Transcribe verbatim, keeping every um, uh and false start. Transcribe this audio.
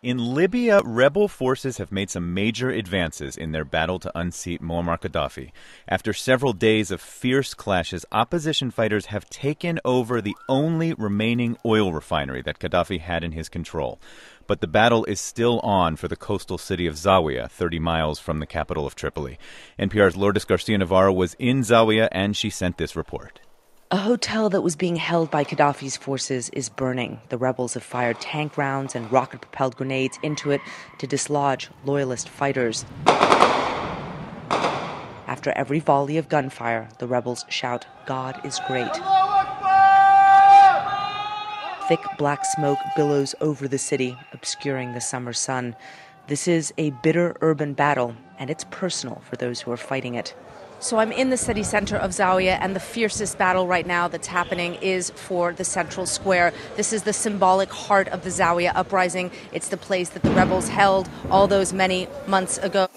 In Libya, rebel forces have made some major advances in their battle to unseat Muammar Gaddafi. After several days of fierce clashes, opposition fighters have taken over the only remaining oil refinery that Gaddafi had in his control. But the battle is still on for the coastal city of Zawiya, thirty miles from the capital of Tripoli. N P R's Lourdes Garcia Navarro was in Zawiya, and she sent this report. A hotel that was being held by Gaddafi's forces is burning. The rebels have fired tank rounds and rocket-propelled grenades into it to dislodge loyalist fighters. After every volley of gunfire, the rebels shout, "God is great." Thick black smoke billows over the city, obscuring the summer sun. This is a bitter urban battle, and it's personal for those who are fighting it. So I'm in the city center of Zawiya, and the fiercest battle right now that's happening is for the central square. This is the symbolic heart of the Zawiya uprising. It's the place that the rebels held all those many months ago.